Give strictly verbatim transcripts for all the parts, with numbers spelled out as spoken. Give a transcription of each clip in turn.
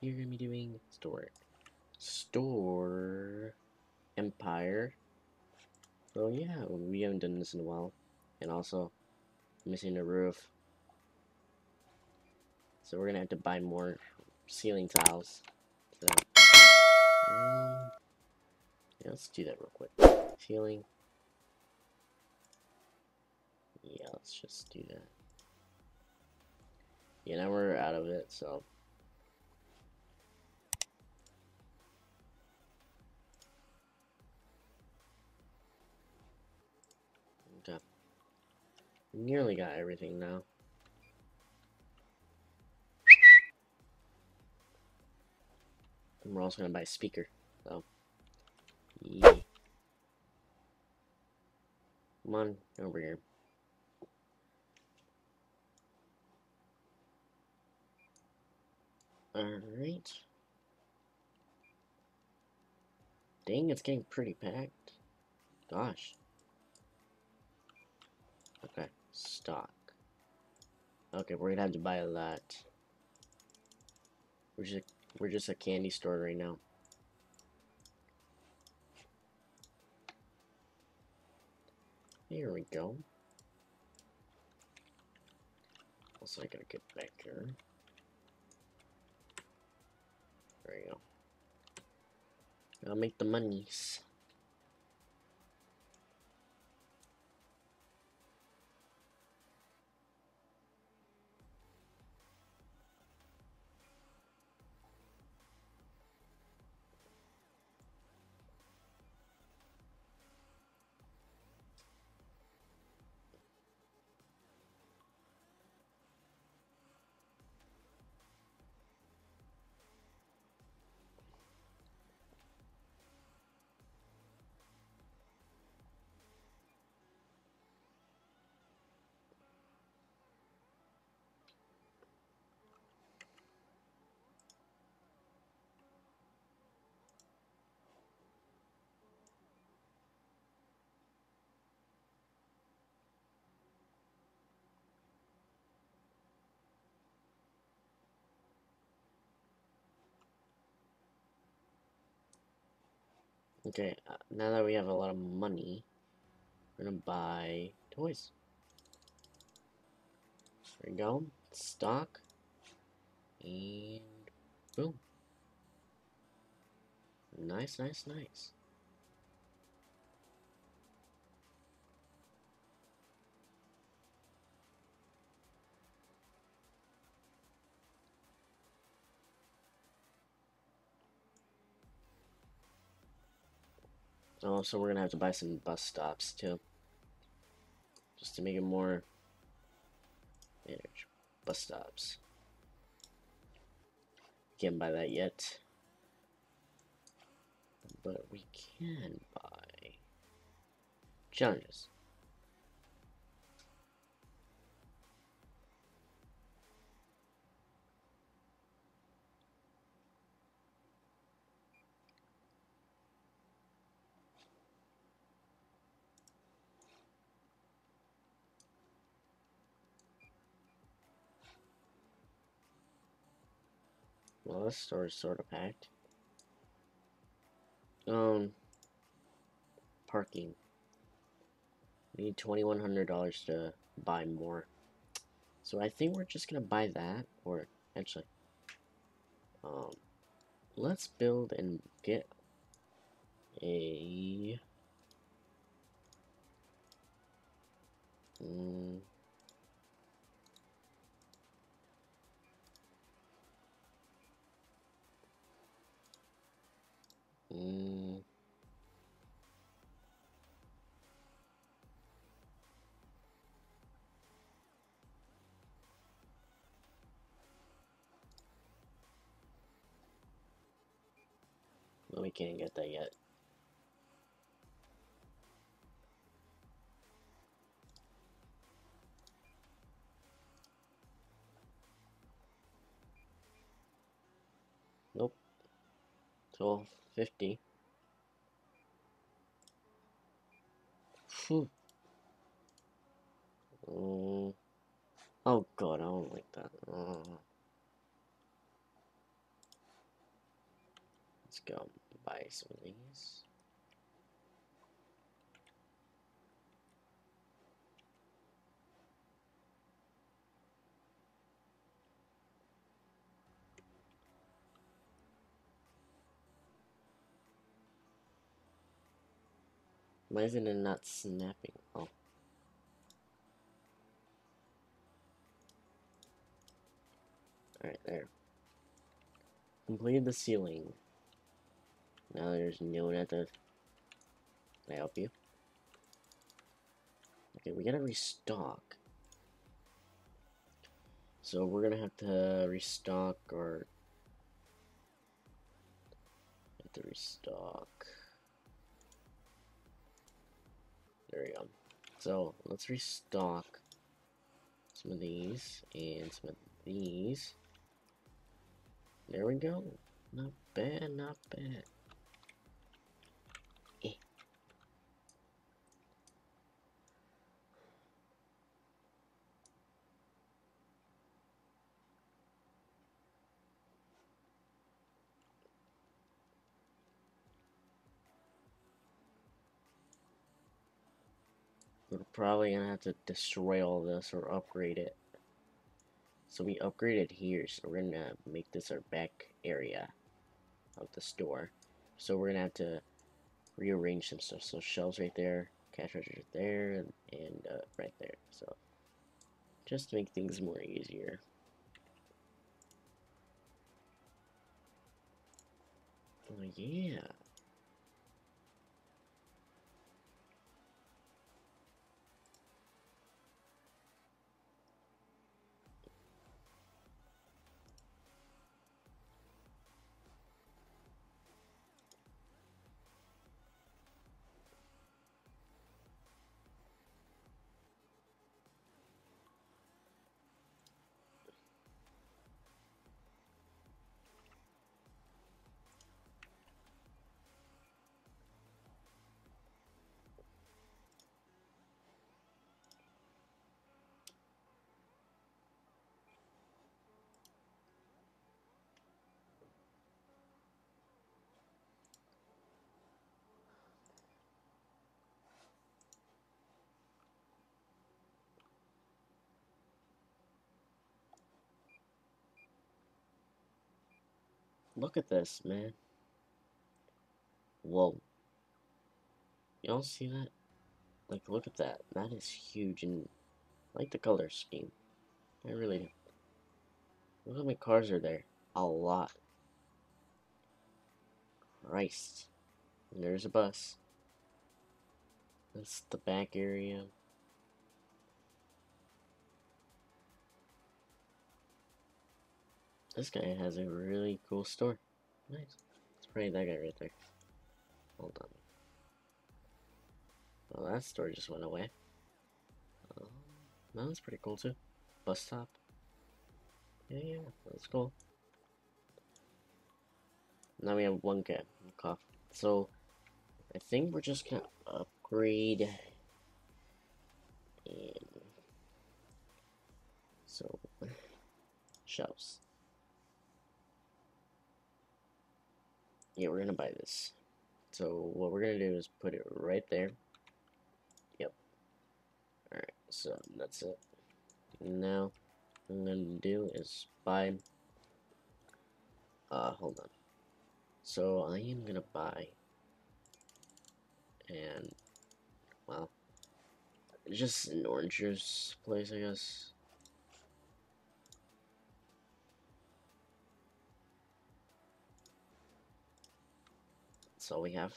you're going to be doing store. Store Empire. Oh yeah, we haven't done this in a while. And also, missing a roof. So we're going to have to buy more ceiling tiles. So, um, yeah, let's do that real quick. Ceiling. Yeah, let's just do that. Yeah, now we're out of it, so. Okay. Nearly got everything now. And we're also gonna buy a speaker, so. Yeah. Come on, over here. Alright. Dang, it's getting pretty packed. Gosh. Okay, stock. Okay, we're gonna have to buy a lot. We're just a, we're just a candy store right now. Here we go. Also, I gotta get back here. There you go. I'll make the monies. Okay, uh, now that we have a lot of money, we're gonna buy toys. There we go. Stock. And boom. Nice, nice, nice. Oh, so we're gonna have to buy some bus stops too, just to make it more manage. Bus stops. Can't buy that yet, but we can buy challenges. Well, this store is sort of packed. Um, parking. We need twenty-one hundred dollars to buy more. So I think we're just gonna buy that, or actually, um, let's build and get a. Um, Mm. Well, we can't get that yet. Nope. twelve. Fifty. Hmm. Um, oh God, I don't like that. Uh. Let's go buy some of these. Why isn't it not snapping? Oh. Alright, there. Complete the ceiling. Now there's no one at the... Can I help you? Okay, we gotta restock. So we're gonna have to restock or... Have to restock. There we go. So let's restock some of these and some of these. There we go. Not bad, not bad. Eh. We're probably gonna have to destroy all this or upgrade it. So we upgraded here, so we're gonna make this our back area of the store. So we're gonna have to rearrange some stuff. So shelves right there, cash registers right there, and, and uh, right there. So just to make things more easier. Oh yeah. Look at this, man. Whoa. You all see that? Like, look at that. That is huge, and I like the color scheme. I really do. Look how many cars are there. A lot. Christ. And there's a bus. That's the back area. This guy has a really cool store. Nice. Let's probably that guy right there. Hold on. Well, that store just went away. Um, that was pretty cool too. Bus stop. Yeah, yeah, that's cool. Now we have one guy. Cough. So, I think we're just gonna upgrade. And so, shelves. Yeah, we're gonna buy this. So what we're gonna do is put it right there. Yep. Alright, so that's it. Now what I'm gonna do is buy uh hold on. So I am gonna buy and well just an orange juice place, I guess. That's all we have.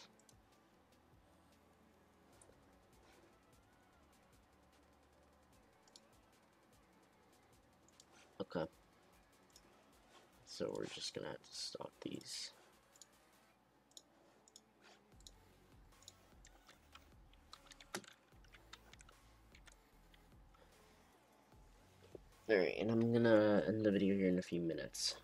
Okay. So we're just gonna have to stop these. Alright, and I'm gonna end the video here in a few minutes.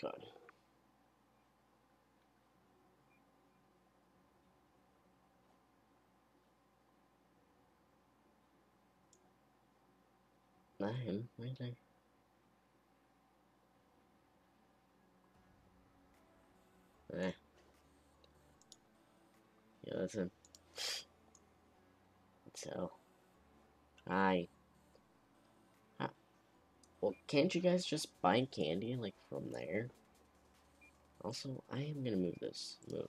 code. Name, really? Eh. Yeah, that's him. So, I. Huh. Well, can't you guys just buy candy, like, from there? Also, I am gonna move this. Move.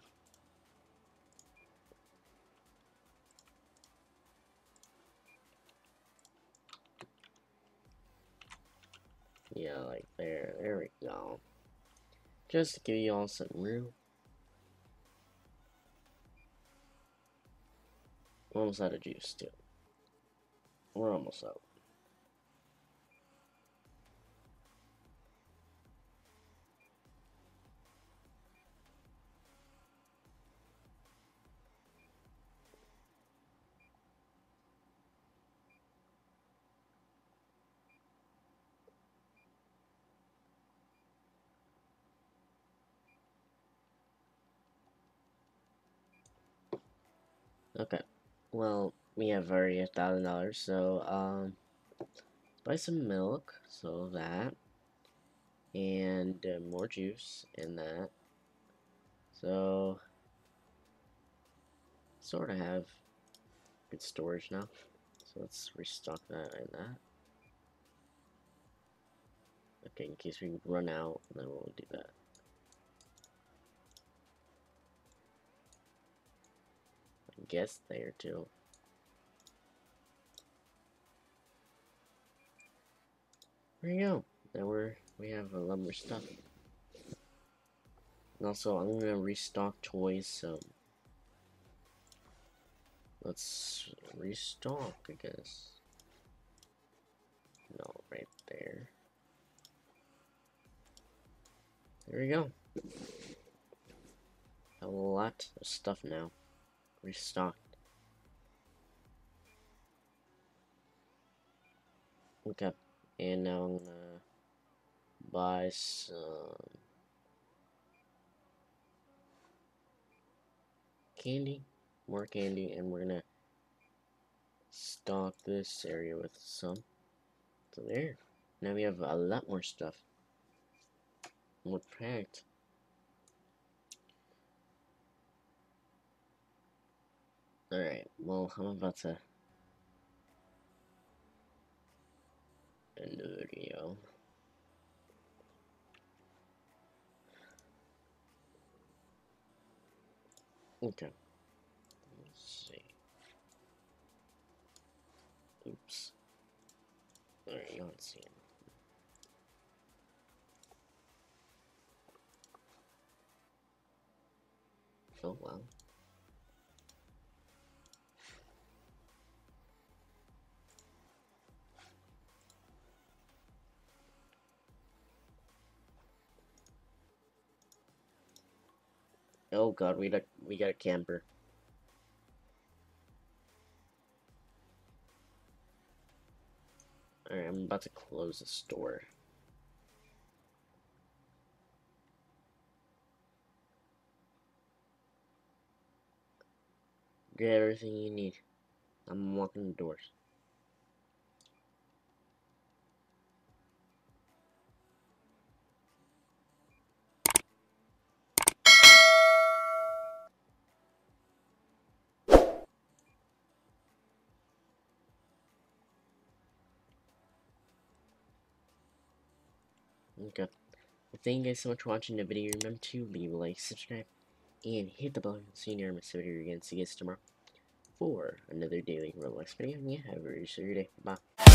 Yeah, like there. There we go. Just to give you all some room. We're almost out of juice, too. We're almost out. Okay, well, we have already a thousand dollars, so, um, buy some milk, so that, and uh, more juice, and that, so, sort of have good storage now, so let's restock that and that, okay, in case we run out, then we'll do that. Guess there too. There you go. Now we're we have a lot more stuff. And also, I'm gonna restock toys. So let's restock, I guess. No, right there. There we go. A lot of stuff now. Restocked. Okay, and now I'm gonna buy some candy, more candy, and we're gonna stock this area with some. So there. Now we have a lot more stuff. More packed. Alright, well, I'm about to end the video. Okay. Let's see. Oops. Alright, you don't see him. Oh, wow. Oh god, we got we got a camper. Alright, I'm about to close the store. Get everything you need. I'm walking the doors. Okay. Well, thank you guys so much for watching the video. Remember to leave a like, subscribe, and hit the bell. So you never miss a video again. See you guys tomorrow for another daily Roblox video. Yeah, have a really good day. Bye.